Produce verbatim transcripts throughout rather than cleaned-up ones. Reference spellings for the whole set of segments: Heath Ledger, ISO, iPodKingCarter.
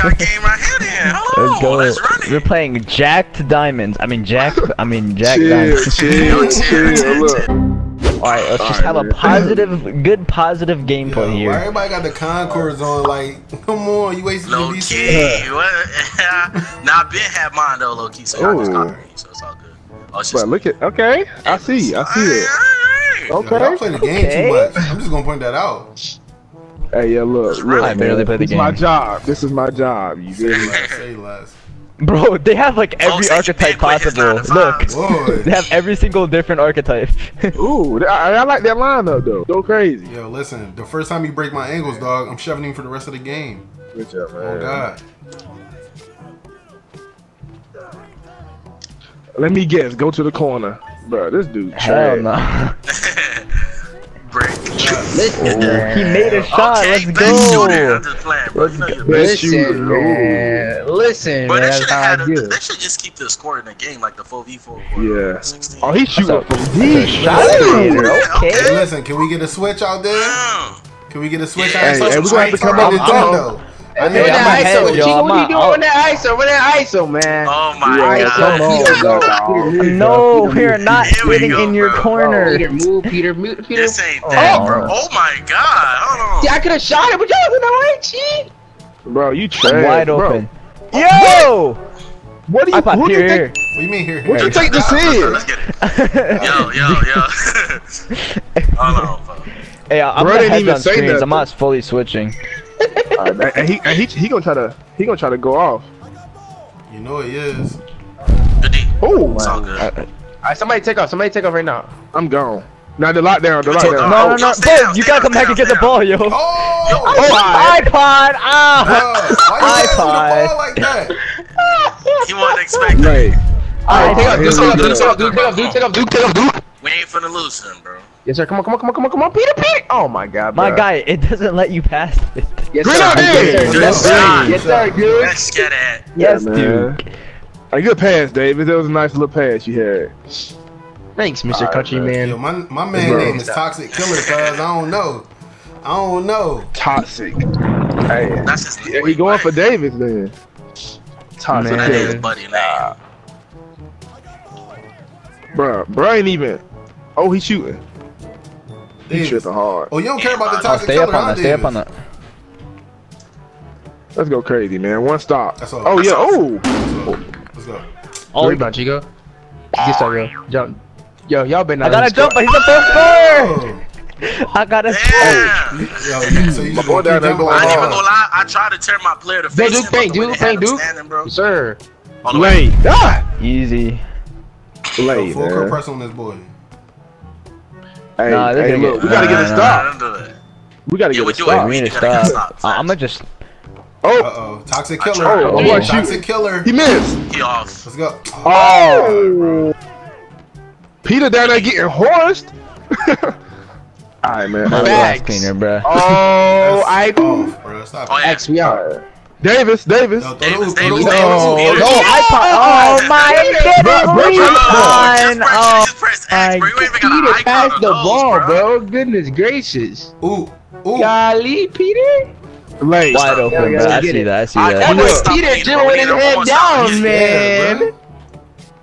got a game right here then. Hello, let's, let's run it. We're playing Jack to Diamonds. I mean Jack. I mean Jack Diamonds. Chill, chill, chill. Alright, let's All just right, have man. a positive, good positive gameplay yeah, here. Why everybody got the Concords on? Like, come on, you wasting your D C. Low-key. Nah, I been had mine though, low-key. So I just got green, so it's all good. Oh, it's just but look at. Okay, I see. I see it. Okay. Y'all play the game okay. too much. I'm just gonna point that out. Hey, yeah, look, look I barely play the this game. This is my job. This is my job. You did like, say less. Bro, they have like every Folks, archetype possible. Look, Boy. they have every single different archetype. Ooh, I, I like that lineup though. So crazy. Yo, listen, the first time you break my angles, dog, I'm shoving him for the rest of the game. Good job, man. Oh God. Let me guess. Go to the corner, bro. This dude. Hell no. Nah. Listen, oh, he made a shot. Okay, let's go. Let's go. Listen, man. Listen, bro, that's how I do. They should just keep the score in the game, like the four v four. Yeah. sixteen. Oh, he shooting from deep. Shot it. Okay. Hey, listen, can we get a switch out there? Yeah. Can we get a switch yeah. out there? Hey, hey, we're gonna have to come up with that though. I mean, that I S O, yo, what are you doing with that I S O? With that I S O, man? Oh my I S O, God! Come on, bro. No, we are not sitting in your bro. corner. Oh, Peter, move, Peter, move, Peter. This ain't oh, that, bro. Oh my God! Hold on. See, I could have shot it, but y'all didn't know I cheat. Bro, you tried. Wide bro. open. Yo! What do you? I who here, here. What do you mean here? What you take to see? Let's get it. Yo, yo, yo. Hold on. Hey, I'm not heads on screens. I'm not fully switching. Right, and he and he he gonna try to he gonna try to go off. You know he is. Good D. Oh, it's all good. All right, somebody take off. Somebody take off right now. I'm gone. Now the lockdown. The lockdown. No, no, no. Bro, you gotta come back and get the ball, yo. Oh, iPod. Ah, iPod. He wasn't expecting. Alright, take off. Take off. Take off. Take off. Take off. Take off. Take off. We ain't finna lose him, bro. Yes, sir. Come on, come on, come on, come on, come on, Peter, Peter. Oh my God, bro. My guy, it doesn't let you pass it. Yes, sir. Yes, sir. Yes, sir. Yes, sir, dude. Let's get it. Yes, yeah, dude. A good pass, David. That was a nice little pass you had. Thanks, Mister Right, Countryman. Yo, my my man bro. name is Toxic Killer, cause I don't know. I don't know. Toxic. Hey. That's his yeah, he going life. for Davis then. Toxic man. Killer. That is buddy name. Bro, bro ain't even. Oh, he's shooting. He tripping hard. Oh, you don't care about the toxic color. Stay up on that. Stay up on that. Let's go crazy, man. One stop. That's all. Oh, yeah. Oh. Let's go. All rebound, Chico. Get started. Jump. Yo, y'all been. I gotta jump, but he's a first. I gotta. Yeah. So you just go down there. I ain't even gonna lie. I tried to turn my player to face him. Do paint, do paint, do. Sir. Lay. Easy. Lay. Full court press on this boy. Hey, nah, hey look, it. we gotta nah, get a stop. Nah, nah, nah. We gotta yeah, get a stop. We need a stop. Uh, I'ma just. Oh. Uh oh, toxic killer. Oh, oh, oh toxic killer. He missed. He off. Let's go. Oh. Peter down there getting horsed. All right, man. Max. Cleaner, bro. Oh, I. Oh, bro, stop. Oh, yeah. X, we are. Davis, Davis. No, Davis, Davis, Davis. Oh, Davis. No, iPod. Oh, my goodness. Oh. I Peter passed the ball, bro. Goodness gracious. Ooh, ooh. Golly, Peter. Late. Wide open, bro. I see that. I see that. I was Peter doing his head down, man.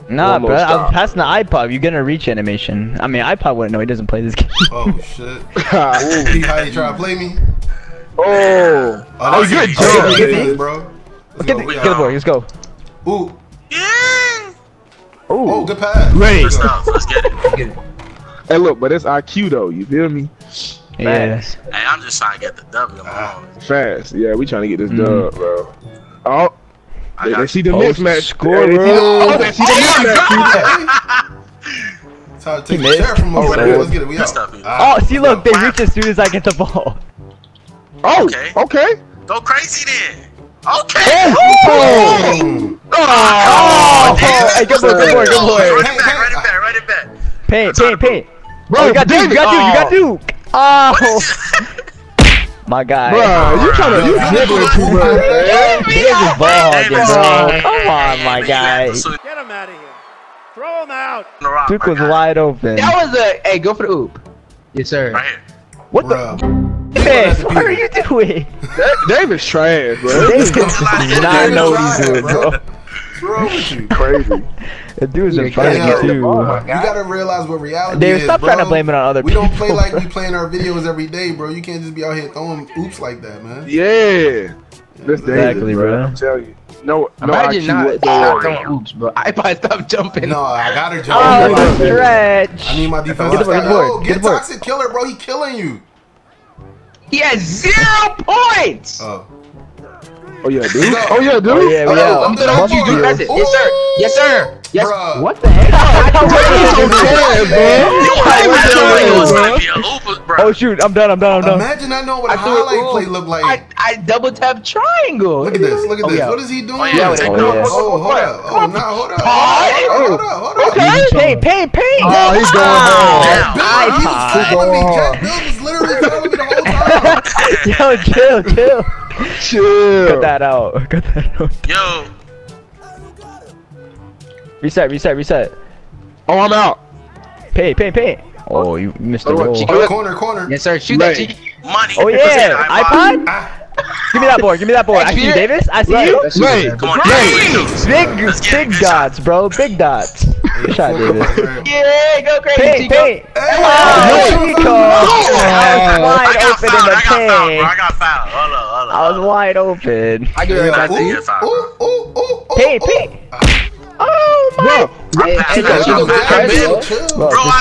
Nah, bro. I was passing the iPod. You're gonna reach animation. I mean, iPod wouldn't know. He doesn't play this game. Oh shit. See how you trying to play me? Oh. Oh, good job, bro. Let's get the board. Let's go. Ooh. Yeah. Ooh. Oh, good pass. Let's get it. Let's get it. Hey, look, but it's I Q though. You feel me? Yes. Yeah. Hey, I'm just trying to get the W. Ah, fast. Yeah, we trying to get this mm. dub, bro. Oh, I they, they see the mismatch score. They see the, oh, they see oh, the mismatch. Time to take the chair from over there. Let's get it. We out. Oh, see, look, they reach as soon as I get the ball. Oh, okay. okay. Go crazy then. Okay. Oh. Oh. Oh. Hey, good boy, good boy, good boy. Run it back, run it back, run it back. Paint, paint, paint. Bro, oh, you got Duke, you got Duke, you got Duke. Oh. My guy. Bro, you trying to, you dribbling too much. Davis ball again, bro. Come on, my guy. Get him out of here. Throw him out. Duke was wide open. That was a, hey, go for the oop. Yes, sir. Right here. What the? Davis, what are you doing? Davis trash, bro. Davis does not know what he's doing, bro. What's wrong crazy. The dude's in front of you, too. You gotta realize what reality David, is, David, stop bro. trying to blame it on other we people. We don't play like we play in our videos every day, bro. You can't just be out here throwing oops like that, man. Yeah. That's exactly, dangerous, bro. I'm telling you. No, no, imagine I not throwing oops, bro. iPod, stop jumping. No, I got her jump. Oh, stretch. I need my defense. Get, board, oh, get, get Toxic Killer, bro. He killing you. He has zero points. Oh. Oh yeah, dude. No. Oh yeah, dude. Oh, yeah, oh, yeah. I'm throwing you, dude. That's it. Yes, sir. Yes, sir. Yes. Bruh. What the heck? Oh shoot, I'm done. I'm done. I'm done. Imagine I know what a highlight play look like. I, I double tap triangle. Look at this. Look at oh, this. Yeah. What is he doing? Oh, yeah. oh, yeah. oh hold up. Oh no, hold up. Hold up. Hold up. Okay. Pain, pain, pain. Oh, he's going home. iPod. He was literally telling me the whole time. Yo, chill, chill. Chill. Cut that out. Cut that out. Yo. Reset, reset, reset. Oh, I'm out. Pay, pay, pay. Oh, you missed the roll. Oh, corner, corner. Yes, sir. Shoot right. that money. Oh yeah. iPod. Give me that board. Give me that board. I see you, Davis. I see right. you. Right. Come on. Right. Big, big dots, bro. Big dots. Good shot, Davis. Yeah, go crazy. Pay, pay. Oh, Nico. I was wide open in the pay. I got fouled. Hold on, hold on. I was wide open. I give it back to you. Oh, oh, oh, oh. Pay, pay. Oh my! Bro, I been,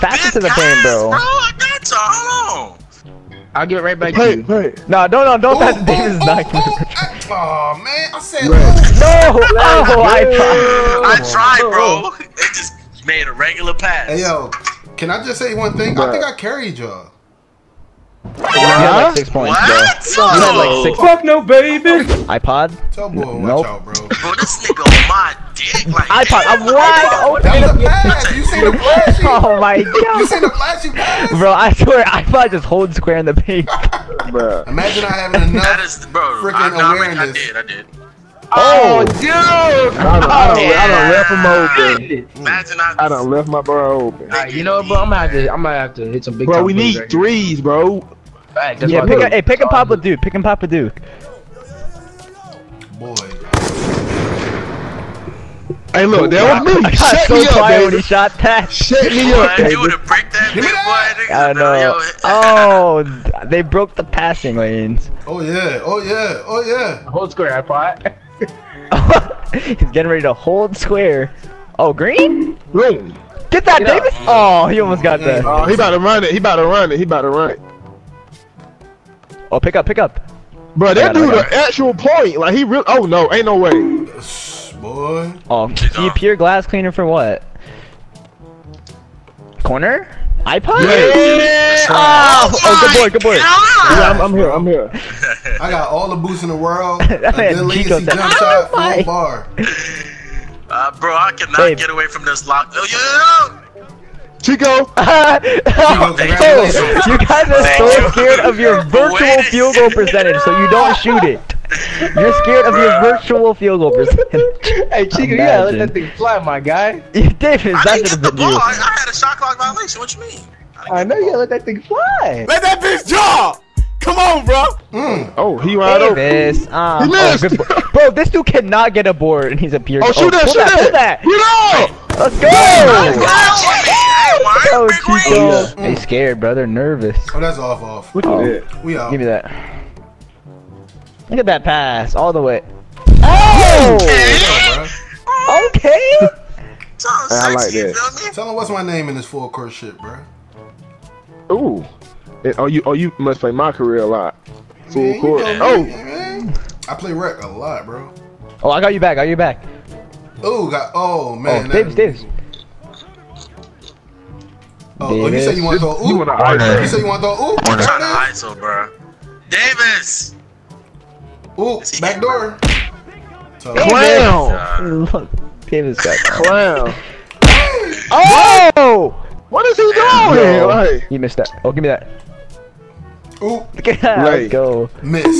pass it to the pain, bro. Bro, I got you. Hold on. I'll get right back hey, to you. Hey. No, don't, no, don't. That Davis is not. Oh man, I said no. Oh, I tried. I tried, bro. It just made a regular pass. Hey yo, can I just say one thing? Bro. I think I carried y'all. You had like six points, bro. You had like six. Fuck no, baby. iPod. Tell boy, watch out, bro. Bro, this nigga on my dick like iPod, I'm wide open. That was a pass. You seen the flash? Oh my god. You seen the flash? You pass? Bro, I swear, iPod just holds square in the paint. Bro. Imagine not having enough freaking awareness. I did, I did. Oh, dude! I done left him open. Imagine I, I done left my bro open. Right, you know, bro, I'm gonna have to, I'm gonna have to hit some big. Bro, we need right threes, here. bro. Right, that's yeah, pick a, hey, pick and pop a Duke. Pick and pop a Duke. Boy. Hey, look, that was me. Shut me up, baby. When he shot that. Shut me up, baby. You would've break that big boy. I know. Oh, they broke the passing lanes. Oh yeah. Oh yeah. Oh yeah. Hold square, iPod. He's getting ready to hold square. Oh, green? Green. Get that, Get Davis! Up. Oh, he almost got that. Oh, he about to run it. He about to run it. He about to run it. Oh, pick up, pick up. Bro, that dude an actual point. Like, he really. Oh, no. Ain't no way. Boy. Oh, he pure glass cleaner for what? Corner? iPod? Yeah. Oh, oh, good boy, good boy. Yeah, I'm, I'm here, I'm here. I got all the boosts in the world. That man Chico said, oh, my. Bar. Uh, bro, I cannot Babe. get away from this lock. Oh, yeah. Chico! Uh, oh, Chico, you guys are Thank so you. scared of your virtual field goal percentage, so you don't shoot it. You're scared of Bruh. your virtual field goal percentage. Hey, Chico, you gotta let that thing fly, my guy. Davis, I didn't get the ball. I, I had a shot clock violation. What you mean? I, I know you gotta let that thing fly. Let that bitch jaw! Come on, bro. Mm. Oh, he wide open. Davis, um, he missed. Oh, bro, this dude cannot get a board, and he's a pure. Oh, shoot that! Oh, shoot that! Shoot that! Shoot that. Let's go! Oh, Chico. They scared, bro. They're nervous. Oh, that's off, off. Look at that. We out. Give me that. Look at that pass, all the way. Oh! Okay! okay. I like that. Tell him what's my name in this full court shit, bro. Ooh. It, oh, you oh you must play my career a lot. Full yeah, court. You know, oh! Man. I play rec a lot, bro. Oh, I got you back, I got you back. Ooh, got, oh, man. Oh, Davis, Davis. Oh, Davis. oh, you say you want to throw ooh? You, wanna you say you want to throw ooh? I'm trying to I S O, bro. Davis! Ooh, back door. Clown! Look, Davis got clown. Oh! What is he doing? No. Like, he missed that. Oh, give me that. Ooh. Let's go. Miss. Oh,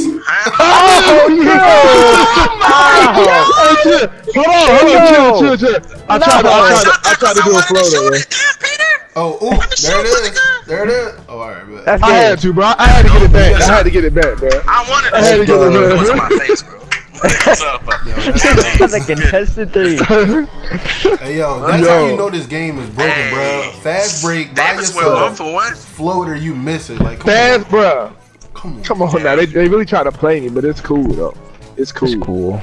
you hit that. Oh, my God. Hold on, hold on, chill, chill, chill. I tried to do a floater. Oh, ooh, there it is. There it is. Oh, all right, but I had to, bro. I had to get it back. I had to get it back, bro. I wanted to. I had to get it back. My face, bro. What's up? Like contested three. Hey, yo, that's yo. how you know this game is broken, hey. bro. Fast break, buy yourself. For what? Floater, you miss it. Like fast, on. bro. Come on, come on now. They, they really try to play me, but it's cool though. It's cool. It's cool.